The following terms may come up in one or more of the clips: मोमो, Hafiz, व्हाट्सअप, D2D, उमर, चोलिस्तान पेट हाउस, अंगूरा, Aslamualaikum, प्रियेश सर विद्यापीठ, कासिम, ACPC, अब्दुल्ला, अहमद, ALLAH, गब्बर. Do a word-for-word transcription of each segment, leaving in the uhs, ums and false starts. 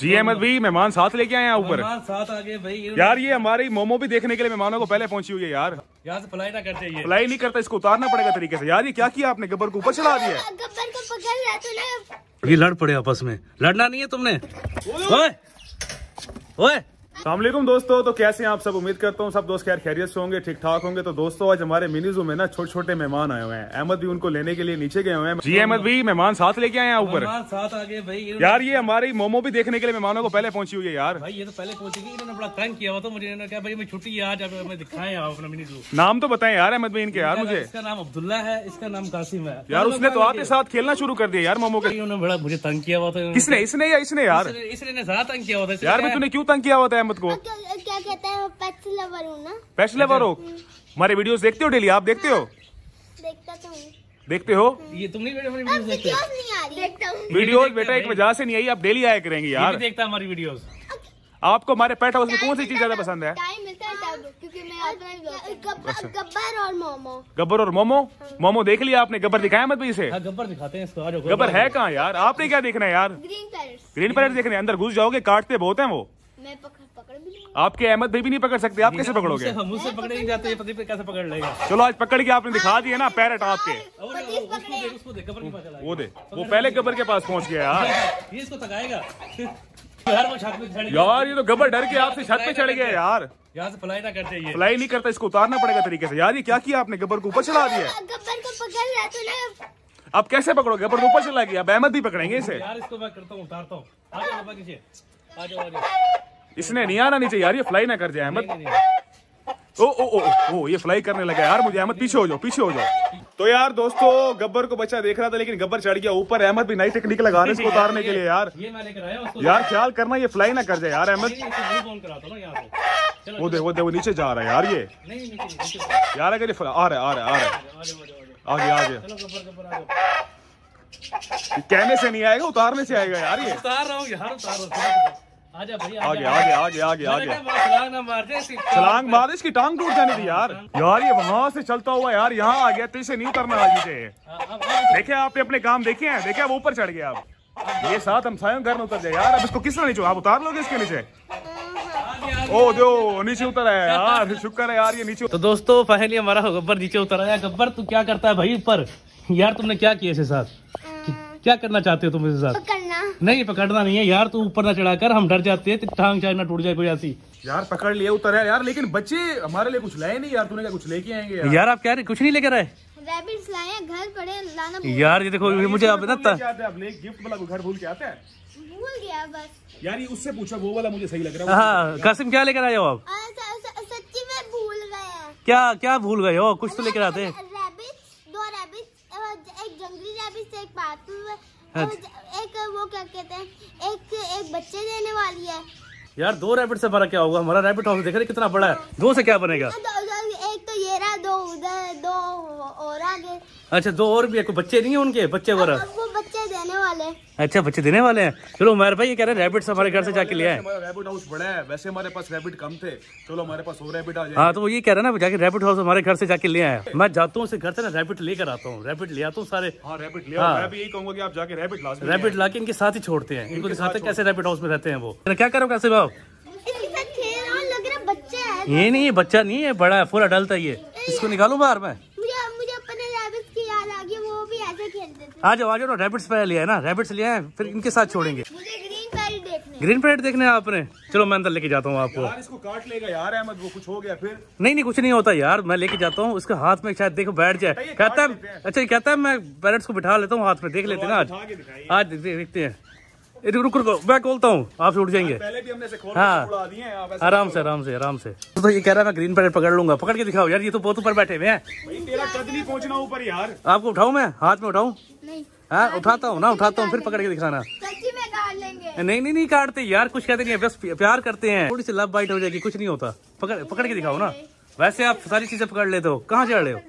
जी अहमद भाई, मेहमान साथ लेके आए हैं ऊपर, साथ आ गए भाई यार। ये हमारी मोमो भी देखने के लिए मेहमानों को पहले पहुंची हुई है यार। यहाँ से फ्लाई ना करते, ये फ्लाई नहीं करता, इसको उतारना पड़ेगा तरीके से। यार ये क्या किया आपने, गब्बर को ऊपर चढ़ा दिया। गब्बर को पकड़ लिया तूने, ये लड़ पड़े आपस में। लड़ना नहीं है तुमने। ओए ओए अस्सलाम वालेकुम दोस्तों, तो कैसे हैं आप सब। उम्मीद करता हूँ सब दोस्त खैर खैरियत से होंगे, ठीक ठाक होंगे। तो दोस्तों आज हमारे मिनी ज़ू में ना छोटे छोटे मेहमान आए हुए हैं। अहमद भी उनको लेने के लिए नीचे गए हुए हैं। जी अहमद भी, मेहमान साथ लेके आए हैं ऊपर, साथ आ गए भाई यार। ये हमारी मोमो भी देखने के लिए मेहमानों को पहले पहुंची हुई है यार। भाई ये तो पहले पहुंची गई, इन्होंने बड़ा तंग किया हुआ, तो मुझे इन्होंने कहा भाई मैं छुट्टी है आज, आप हमें दिखाएं अपना मिनी ज़ू। नाम तो बताएं यार अहमद भाई इनके यार। मुझे, इसका नाम अब्दुल्ला है, इसका नाम कासिम है यार। उसने तो आपके साथ खेलना शुरू कर दिया यार मोमो के। उन्होंने बड़ा मुझे तंग किया हुआ था। किसने, इसने या इसने? यार इसने ज्यादा तंग किया हुआ था यार। मैं, तूने क्यों तंग किया हुआ था अहमद को? क्या कहता है, पेट लवर हूं ना। पेट लवर हो? हमारे वीडियोस देखते हो डेली आप? देखते हो? देखता तो हूं। देखते हो? ये तुम नहीं बेटा हमारी वीडियोस देखते हो? नहीं आ रही देखता हूं वीडियोस बेटा, एक वजह से नहीं आई, आप डेली आया करेंगे यार। ये भी देखता हमारी वीडियोस। आपको हमारे पेट हाउस में कौन सी चीज ज्यादा पसंद है? टाइम मिलता है तब, क्योंकि मैं आता हूं। गब्बर और मोमो। गब्बर और मोमो मोमो देख लिया आपने? गब्बर दिखाया मत भाई इसे। हां गब्बर दिखाते हैं इसको, आ जाओ। गब्बर है कहां यार? आपने क्या देखना है यार? Green parrots. ग्रीन पैरेट्स देखने, अंदर घुस जाओगे, काटते बहुत हैं वो। मैं पकड़ पकड़ भी नहीं, आपके अहमद भाई भी नहीं पकड़ सकते, आप कैसे पकड़ोगे? मुझसे पकड़े नहीं जाते, पति पे कैसे पकड़ लेगा। चलो आज पकड़ के आपने दिखा दिए ना पैरेट आपके। वो दे, वो पहले गब्बर के पास पहुंच गया यार। ये इसको तकाएगा यार, वो छत पे चढ़ गया यार। ये तो गब्बर डर के आपसे छत पे चढ़ गया यार। यहाँ से फ्लाई ना करते, ये फ्लाई नहीं करता, इसको उतारना पड़ेगा तरीके से। यार ये क्या किया आपने, गब्बर को ऊपर चढ़ा दिया। गब्बर को पकड़ लिया तूने, अब कैसे पकड़ोगे? गब्बर को ऊपर चढ़ा दिया, अब अहमद भी पकड़ेंगे इसे यार। इसको मैं करता हूँ, उतारता हूँ। आ जाओ बाबा नीचे, आ जाओ आ जाओ। इसने नहीं आना नीचे यार, ये फ्लाई ना कर जाए अहमद। ओ ओ ओ ओ ये फ्लाई करने लगा यार मुझे। अहमद पीछे हो जाओ, पीछे हो जाओ। तो यार दोस्तों गब्बर को बच्चा देख रहा था, लेकिन गब्बर चढ़ गया ऊपर। अहमद भी नई टेक्निक लगा रहे इसको उतारने के लिए यार। ये मैंने कराया उसको यार, ख्याल करना ये फ्लाई ना कर जाए यार अहमद। वो दे वो दे, वो नीचे जा रहा है यार। ये यार अगर ये आ रहा है, आ रहा है, आ रहा है, आ गया। कहने से नहीं आएगा, उतारने से आएगा यार। ये उतार रहा हूँ यार, आजा भाई, आगे आगे आगे आगे आगे। छलांग मार दे, इसकी टांग टूट जाने थी यार। यार ये वहाँ से चलता हुआ यार यहाँ आ गया, तो इसे नहीं उतरना आज से। देखे आपने अपने काम देखे हैं, देखे वो ऊपर चढ़ गया। आप ये साथ हमसायों घर में उतर जाए यार। अब इसको किस तरह नीचे आप उतार लोगे इसके नीचे? ओ दो नीचे उतर आया यार, शुक्र है यार ये नीचे। तो दोस्तों फाइनली हमारा गब्बर नीचे उतर आया। गब्बर तू क्या करता है भाई ऊपर? यार तुमने क्या किया इसके साथ, क्या करना चाहते हो तुम इसके साथ? नहीं पकड़ना नहीं है यार, तू ऊपर ना चढ़ाकर, हम डर जाते हैं टांग चाहे ना टूट जाए कोई ऐसी। यार पकड़ लिए उतर है यार, लेकिन बच्चे हमारे लिए कुछ लाए नहीं यार। तूने क्या कुछ लेके आएंगे यार? यार आप क्या कुछ नहीं लेकर आए? रैबिट्स लाए हैं घर पड़े, लाना यार। ये देखो मुझे आप गिफ्ट वाला घर भूल के आते हैं, भूल गया बस यार। ये उससे पूछा, वो वाला मुझे सही लग रहा है। हाँ कासिम क्या लेकर आए हो आप? सच्ची में भूल गए। क्या क्या भूल गए हो? कुछ तो लेकर आते। दो रैबिट्स, एक जंगली रैबिट्स, एक पालतू, एक वो क्या कहते हैं, एक एक बच्चे देने वाली है यार। दो रैबिट से बड़ा क्या होगा हमारा रैबिट हाउस, देख रहे कितना बड़ा है। दो से क्या बनेगा? एक तो ये रहा, दो उधर, दो और आगे। अच्छा दो और भी है, कोई बच्चे नहीं है उनके? बच्चे वगैरह वो बच्चे देने वाले। अच्छा बच्चे देने वाले हैं। चलो उमर भाई ये कह रहे हैं रैबिट हमारे घर से जाके ले आए। रैबिट हाउस बड़ा है, वैसे हमारे पास रैबिट कम थे, चलो हमारे पास और रैबिट आ जाए। हाँ तो वो ये कह रहा है ना जाके रैबिट हाउस हमारे घर से जाके ले आया। मैं जाता हूँ घर से ना रैबिट लेकर आता हूँ, रैबिट ले आता हूँ सारे। हाँ रैबिट ले, मैं भी यही कहूँगा कि आप जाके रैबिट ला, रैबिट ला के इनके साथ ही छोड़ते हैं, इनको दिखाते कैसे रैबिट हाउस में रहते हैं वो। क्या करो कैसे बाब? ये नहीं बच्चा नहीं है, बड़ा है, फुल अडल्ट है ये। इसको निकालूं बाहर में? मुझे मुझे अपने रैबिट्स की याद आ गई, वो भी ऐसे खेलते थे। आ जाओ आ जाओ ना, रैबिट्स पे लिया है ना, रैबिट्स लिया है, फिर इनके साथ छोड़ेंगे। मुझे ग्रीन पैरेट देखने, ग्रीन पैरेट देखने आपने? चलो मैं अंदर लेके जाता हूँ आपको। यार इसको काट लेगा यार अहमद, वो कुछ हो गया फिर? नहीं नहीं कुछ नहीं होता यार, मैं लेके जाता हूँ। उसके हाथ में शायद देखो बैठ जाए, कहता है अच्छा कहता है मैं पैरेट्स को बिठा लेता हूँ हाथ में, देख लेते ना आज आज देखते हैं। रुक रुको मैं खोलता हूँ, आप उठ जाएंगे। पहले भी हमने से खोल हाँ, उड़ा दिए हैं। आराम से आराम से आराम से। तो ये कह रहा है मैं ग्रीन पैरेट पकड़ लूंगा, पकड़ के दिखाओ यार। ये तो बहुत ऊपर बैठे हुए हैं, तेरा कद नहीं पहुंचना ऊपर यार। आपको उठाऊं मैं, हाथ में उठाऊं? नहीं हाँ उठाता हूँ ना, उठाता हूँ फिर पकड़ के दिखाना। नहीं नहीं नहीं काटते यार, कुछ कहते नहीं है, बस प्यार करते हैं। थोड़ी सी लव बाइट हो जाएगी, कुछ नहीं होता। पकड़ पकड़ के दिखाओ ना। वैसे आप सारी चीजें पकड़ लेते हो, कहाँ चढ़ रहे हो?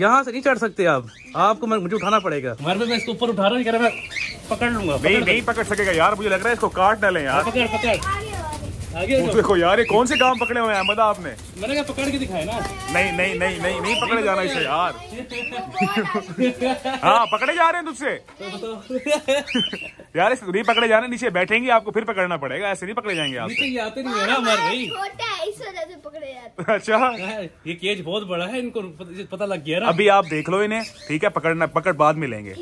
यहाँ से नहीं चढ़ सकते आप, आपको मुझे उठाना पड़ेगा। मैं इसको ऊपर उठा रहा हूँ, कह रहा है मैं पकड़ लूंगा। नहीं नहीं पकड़ सकेगा यार, मुझे लग रहा है इसको काट डालें यार। पकड़ पकड़ देखो यार ये कौन से काम पकड़े हुए हैं अहमद आपने? मैंने क्या पकड़ के दिखाया ना? नहीं नहीं नहीं नहीं नहीं पकड़े जाना इसे यार। हाँ पकड़े जा रहे हैं तुझसे यार, इसे नहीं पकड़े जाना, नीचे बैठेंगे आपको फिर पकड़ना पड़ेगा, ऐसे नहीं पकड़े जाएंगे आप। आते नहीं है ना हमारे भाई, पकड़े जाते। अच्छा ये केज बहुत बड़ा है, इनको पता लग गया। अभी आप देख लो इन्हें, ठीक है, पकड़ना पकड़ बाद में लेंगे।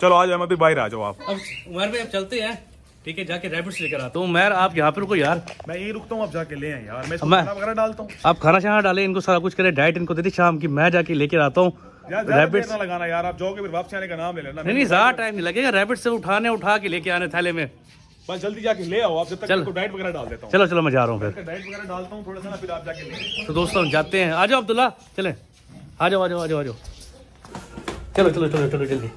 चलो आज हम अभी बाहर आ जाओ आप। अब उमर भाई अब चलते हैं, ठीक है, जाके रैबिट्स लेकर आता हूँ। उमर आप यहाँ पे रुको यार, मैं यही रुकता हूँ, आप जाके ले आए यार, मैं खाना वगैरह डालता हूँ। आप खाना शाना डालें, इनको सारा कुछ करें, डाइट इनको देते शाम की, मैं जाके लेकर आता हूँ। रैबिट्स ना लगाना यार, आप जाओगे फिर वापस आने का नाम ले लेना। नहीं नहीं ज्यादा टाइम नहीं लगेगा, रैबिट्स से उठाने उठा के लेके आने थैले में, बस जल्दी जाके ले आओ आप। जब तक इनको डाइट वगैरह डाल देता हूँ। चलो चलो मैं जा रहा हूँ, फिर डाइट वगैरह डालता हूँ थोड़ा सा ना, फिर आप जाके। तो दोस्तों हम जाते हैं, आ जाओ अब्दुल्ला, चले आ जाओ आ जाओ आ जाओ आ जाओ, चलो चलो चलो चलो जल्दी।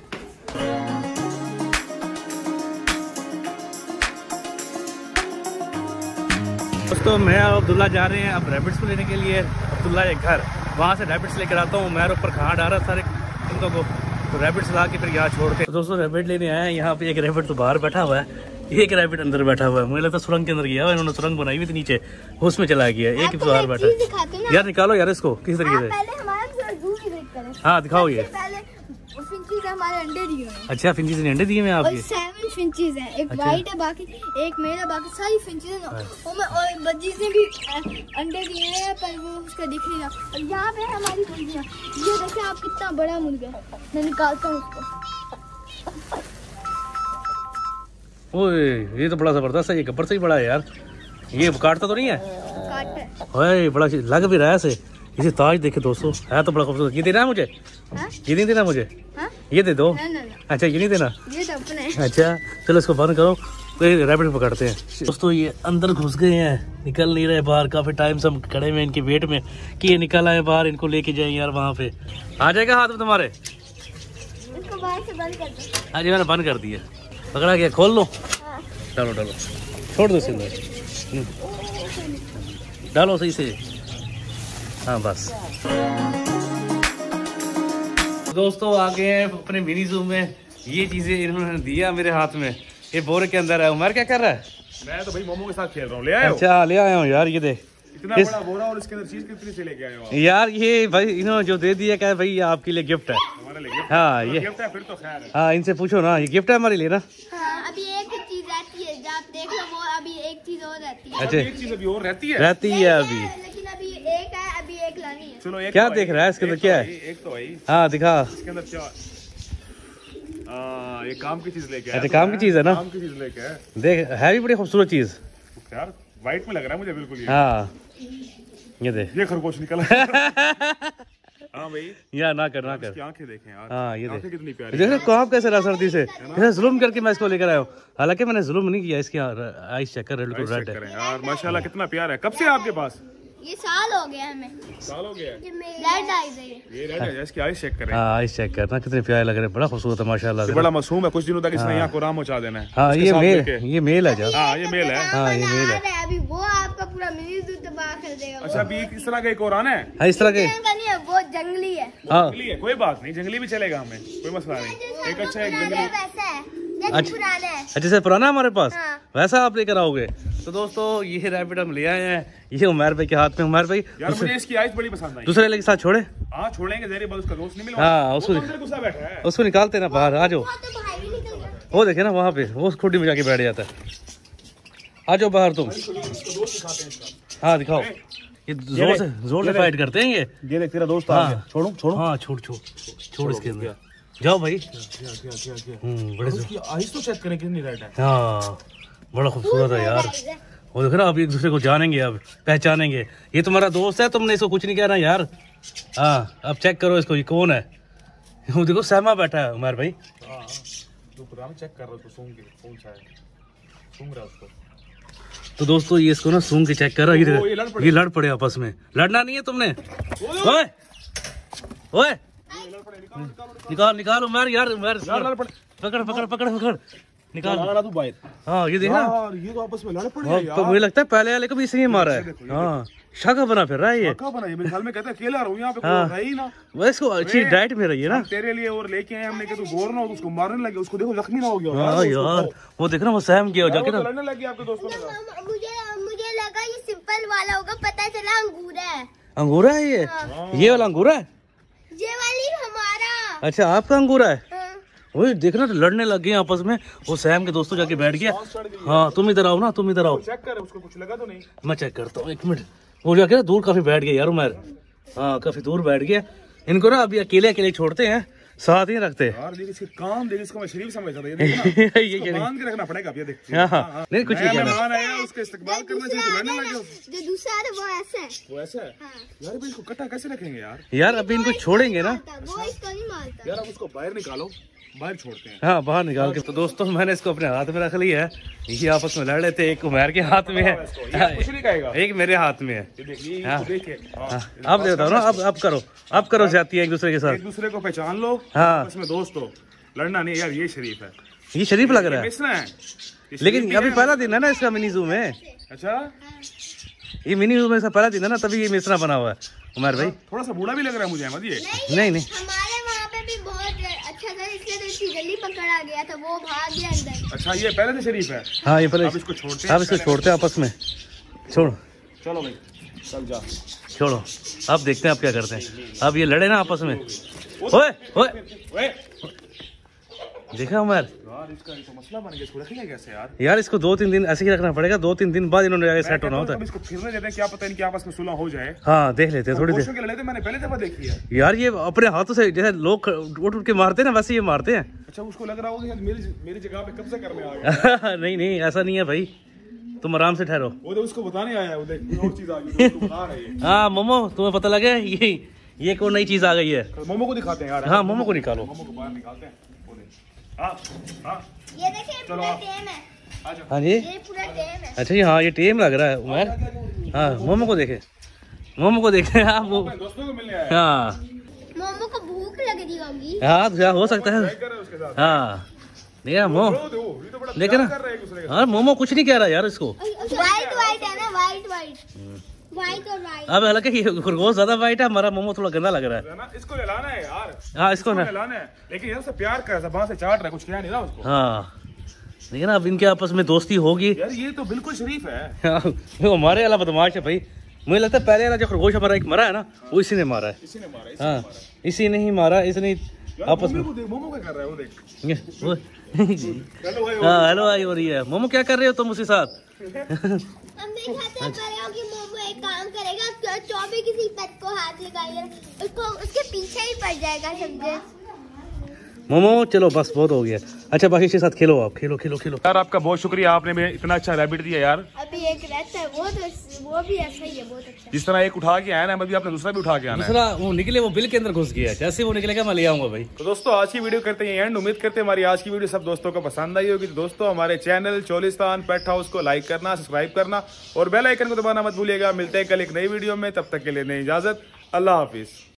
दोस्तों मैं और अब्दुल्ला जा रहे हैं अब रैबिट्स को लेने के लिए, अब्दुल्ला के घर, वहाँ से रैबिट्स लेकर आता हूँ। मैं ऊपर खाना डाल रहा सारे कुत्तों को, तो रैबिट्स ला के फिर यहाँ छोड़ते। तो दोस्तों रैबिट लेने आए हैं, यहाँ पे एक रैबिट तो बाहर बैठा हुआ है, एक रैबिट अंदर बैठा हुआ है। मुझे लगता है सुरंग के अंदर गया है, इन्होंने सुरंग बनाई हुई थी नीचे, उसमें चला गया, एक बाहर बैठा है। यार निकालो यार इसको किस तरीके से। हाँ दिखाओ ये, अच्छा फिंचीज ने अंडे दिए। मैं आपके फिंचीज हैं, एक वाइट है, बाकी एक मेरा, बाकी सारी फिंचीज हैं। और बजीज ने भी अंडे दिए हैं, पर वो उसका दिख नहीं रहा। और यहाँ पे हमारी मुर्गियाँ, ये देखिए आप, कितना बड़ा मुर्गा है। मैं निकालता हूँ उसको। ओए ये तो बड़ा जबरदस्त है, ये गब्बर से ही बड़ा है यार। ये काटता तो नहीं है, बड़ा लग भी रहा है ऐसे। इसे ताज देखे दोस्तों, है तो बड़ा खूबसूरत। ये देना है मुझे, ये नहीं देना मुझे, ये दे दो। अच्छा ये नहीं देना, ये तो अपना है। अच्छा चलो इसको बंद करो, तो रैबिट पकड़ते हैं। दोस्तों ये अंदर घुस गए हैं, निकल नहीं रहे बाहर, काफी टाइम से हम खड़े हुए इनके वेट में कि ये निकल आए बाहर, इनको लेके जाए यार। वहाँ पे आ जाएगा हाथ में तुम्हारे, इसको बाहर से बंद कर दो। हाँ जी मैंने बंद कर दिया, पकड़ा गया, खोल लो, डालो डालो, छोड़ दो इसे अंदर, डालो सही से। हाँ बस दोस्तों आ गए हैं अपने मिनी जूम में। ये चीजें इन्होंने दिया मेरे हाथ में, ये बोरे के अंदर है। उमर क्या कर रहा है? मैं तो भाई मोमो के साथ खेल रहा हूँ। ले आया? अच्छा ले आया हूँ यार, ये देख इतना इस... बड़ा बोरा, और इसके अंदर चीज कितनी से लेके आए हो आप? यार ये भाई इन्होंने जो दे दिया, क्या भाई ये आपके लिए गिफ्ट है? हमारे लिए गिफ्ट? हाँ ये गिफ्ट है, फिर तो खैर है। हाँ इनसे पूछो ना, ये गिफ्ट है हमारे लिए ना। अभी एक चीज आती है, आप देख लो, वो अभी एक चीज और रहती है। अच्छा एक चीज अभी और रहती है, रहती है अभी, चलो एक क्या तो देख रहा है इसके अंदर, क्या है? एक तो भाई, हाँ दिखा इसके अंदर क्या। आ, ये काम की चीज लेके आया, काम की चीज है ना, काम की चीज लेके आया। देख है भी बड़ी खूबसूरत चीज यार, व्हाइट में लग रहा है मुझे बिल्कुल ये। हाँ ये देख, ये खरगोश निकला। हाँ भाई यार ना कर ना कर, आंखें देखें यार। हाँ ये देख कितनी प्यारी, देख कौन कैसे रहा सर्दी से, जैसे जुल्म करके मैं इसको लेकर आया हूँ। हालांकि मैंने जुल्म नहीं किया, इसके आइस चेक कर, बिल्कुल रेड है यार। माशाल्लाह कितना प्यार है। कब से आपके पास? ये साल हो गया हमें, साल हो गया रेड आइज है ये, रेड है। इसकी आइज चेक करें। हां आइज चेक करना, कितने प्यारे लग रहे हैं, बड़ा खूबसूरत है माशाल्लाह, बड़ा मासूम है। कुछ दिनों तक इसने यहां को राम मचा देना है। हां ये मेल, ये मेल है जरा। हां ये मेल है, हां ये मेल है। अभी वो आपका पूरा मिनी जू तबाह कर देगा। अच्छा अभी इस तरह का एक और आना है। हां इस तरह का नहीं है, वो जंगली है। जंगली है कोई बात नहीं, जंगली भी चलेगा हमें, कोई मसला नहीं। एक अच्छा एक जंगली वैसा है, जैसे पुराना है, अच्छा जैसे पुराना हमारे पास वैसा आप लेकर आओगे। तो दोस्तों ये रैबिट हम ले आए हैं, ये उमर भाई के हाथ में। उमर भाई यार मुझे इसकी आइस बड़ी पसंद आई। दूसरे के साथ छोड़े? हाँ छोड़ेंगे, जहरी बल उसका दोस्त नहीं मिला। हाँ उसको अंदर गुस्सा बैठा है, उसको निकालते ना बाहर। आ जाओ, वो देखे ना वहाँ पे, वो खुडी में जाके बैठ जाता है। आ जाओ बाहर तुम। हाँ दिखाओ, ये जोर से जोर से फाइट करते हैं ये। ये देख तेरा दोस्त आ गया, छोड़ो छोड़ो। हाँ छोड़ छोड़ छोड़ इसके अंदर, जाओ भाई। आइस तो चेक करें कितनी रेड है। हाँ बड़ा खूबसूरत है यार, वो देखो ना। अब एक दूसरे को जानेंगे, अब पहचानेंगे। ये तुम्हारा दोस्त है, तुमने इसको कुछ नहीं कहना यार। हाँ अब चेक करो इसको, ये कौन है? वो देखो सहमा बैठा है उमर भाई। हाँ चेक कर रहा तो सूंघ के कौन सा है, सूंघ रहा उसको। तो दोस्तों ये इसको ना सूंघ के चेक कर रहा। ये लड़ पड़े, ये लड़ पड़े आपस में। लड़ना नहीं है तुमने। ओए ओए निकाल निकाल उमर यार, उमर पकड़ पकड़ पकड़ पकड़ निकाल रहा तू बाहर। हाँ ये देखना यार, ये तो आपस में लड़ पड़े हैं यार। तो मुझे लगता है पहले वाले को भी सही मारा है। हाँ शाखा बना फिर रहा है ये, शाखा बना ये मेरे ख्याल में। कहता है अकेला रहूं यहाँ पे, कोई है ही ना। वैसे इसको अच्छी डाइट में रही है ना, तेरे लिए और लेके आए हमने कि तू बोर ना हो, उसको मारने लगे, उसको देखो जख्मी ना हो गया। हां यार वो देखना, वो सहम गया जाके ना, लड़ने लगे आपके दोस्तों। मुझे मुझे लगा ये सिंपल वाला होगा, पता चला अंगूरा है। अंगूरा है ये? हाँ। ये वाला अंगूरा है? ये वाली हमारा। अच्छा आपका अंगूरा है? हाँ। वही देखना तो लड़ने लग गए आपस में, वो सैम के दोस्तों जाके बैठ गया। हाँ तुम इधर आओ ना, तुम इधर आओ, चेक कर उसको कुछ लगा तो नहीं। मैं चेक करता हूँ, एक मिनट। वो जाके दूर काफी बैठ गया यार उमर, हाँ काफी दूर बैठ गया। इनको ना अभी अकेले अकेले छोड़ते हैं, साथ ही रखते यार। देख इसके काम, देख इसको मैं शरीफ समझ रहा हूं, ये देख ना ये बांध के रखना पड़ेगा। अब ये देख हां नहीं कुछ नहीं करना, मान आया उसका इस्तकबाल करना चाहिए। तो मैंने लगे जो दूसरा है वो ऐसा है, वो ऐसा है यार। अभी इसको कटा कैसे रखेंगे यार? यार अभी इनको छोड़ेंगे ना, वो इसको नहीं मारता यार। अब उसको बाहर निकालो, बाहर छोड़ते हैं। हाँ बाहर निकाल के। तो दोस्तों मैंने इसको अपने हाथ में रख लिया है, ये आपस में लड़ रहे थे। एक उमर के हाथ में है, कुछ नहीं कहेगा, एक मेरे हाथ में है। अब देता हूँ ना, अब अब करो, अब करो जाती है एक दूसरे के साथ। एक दूसरे को पहचान लो। हाँ इसमें दोस्त हो, लड़ना नहीं यार। ये शरीफ है, ये शरीफ लग रहा है, लेकिन अभी पहला दिन है ना इसका मिनी जू में। अच्छा ये मिनी जू में इसका पहला दिन है ना, तभी ये मिश्रा बना हुआ है। उमर भाई थोड़ा सा बूढ़ा भी लग रहा है मुझे अहमद ये। नहीं नहीं जल्दी पकड़ा गया था, वो भाग गया अंदर। अच्छा ये पहले से शरीफ है। हाँ ये पहले। आप इसको छोड़ते हैं, आप इसको छोड़ते हैं आपस में। छोड़ो चलो भाई, चल जा, छोड़ो। अब देखते हैं आप क्या करते हैं। अब ये लड़े ना आपस में। ओए ओए देखा उमर यार, इसका ये तो मसला बन गया। इसको रखेंगे कैसे यार? यार इसको दो तीन दिन ऐसे ही रखना पड़ेगा। दो तीन दिन बाद इन्होंने आगे सेट होना होता है। इसको फिरने देते हैं, क्या पता इनके आपस में सुलह हो जाए। हाँ देख लेते हैं थोड़ी देर। के लड़े मैंने पहले दफा देखी है यार, ये अपने हाथों से जैसे लोग उठ उठ के मारते हैं ना, वैसे ये मारते हैं। अच्छा उसको लग रहा होगा मेरी जगह पे कब्जा करने आ गया। नहीं नहीं ऐसा नहीं है भाई, तुम आराम से ठहरो। वो तो उसको बताने आया है, वो देख और चीज आ गई, उसको बता रहा है। हां मोमो तुम्हें पता लगा ये ये कोई नई चीज आ गई है। मोमो को दिखाते हैं यार। हां मोमो को निकालो, मोमो को बाहर निकालते हैं। आ, आ, ये देखिए पूरा टेम है। हाँ जी ये पूरा टेम है। अच्छा जी हाँ ये टेम लग रहा है उमर। हाँ मोमो को देखे, मोमो को देखे आप। वो दोस्तों को मिलने आए हैं। हाँ मोमो को भूख लग रही होगी। हाँ क्या हो सकता है। हाँ देखा मोमो, देखे ना। हाँ मोमो कुछ नहीं कह रहा यार इसको। वाइट वाइट है ना, वाइट वाइट वाइट और वाइट। अब हालांकि ये खरगोश ज्यादा वाइट है, हमारा मोमो थोड़ा गंदा लग रहा है ना। इसको लाना है यार। हाँ इसको, इसको लाना है, लेकिन यार से प्यार कर, जबान से चाट रहा है, कुछ किया नहीं ना उसको। हाँ देखिए ना अब इनके आपस में दोस्ती होगी यार। ये तो बिल्कुल शरीफ है। वो हमारे वाला बदमाश है भाई। मुझे लगता है पहले वाला जो खरगोश हमारा एक मरा है ना, वो इसी ने मारा है। हाँ इसी ने ही मारा, इसने आपस में। मोमो क्या कर रहा है वो देख। हाँ हेलो भाई हो रही है। मोमो क्या कर रहे हो तुम उसके साथ? काम करेगा चौबे किसी पद को हाथ लगाएगा, उसको उसके पीछे ही पड़ जाएगा समझे। मोमो चलो बस बहुत हो गया। अच्छा बाकी इसके साथ खेलो आप, खेलो खेलो खेलो। यार आपका बहुत शुक्रिया, आपने मुझे इतना अच्छा रैबिट दिया यार। अभी एक रहता है वो तो, वो भी ऐसा ही है बहुत अच्छा। जिस तरह एक उठा के आया ना, अभी आपने दूसरा भी उठा के आना है। दूसरा वो निकले, वो बिल के अंदर घुस गया, जैसे वो निकलेगा मैं ले आऊंगा भाई। तो दोस्तों आज की वीडियो करते हैं एंड। उम्मीद करते हैं हमारी आज की वीडियो सब दोस्तों को पसंद आई होगी। दोस्तों हमारे चैनल चोलिस्तान पेट हाउस को लाइक करना, सब्सक्राइब करना और बेल आइकन को दबाना मत भूलिएगा। मिलते हैं कल एक नई वीडियो में, तब तक के लिए नई इजाजत, अल्लाह हाफिज।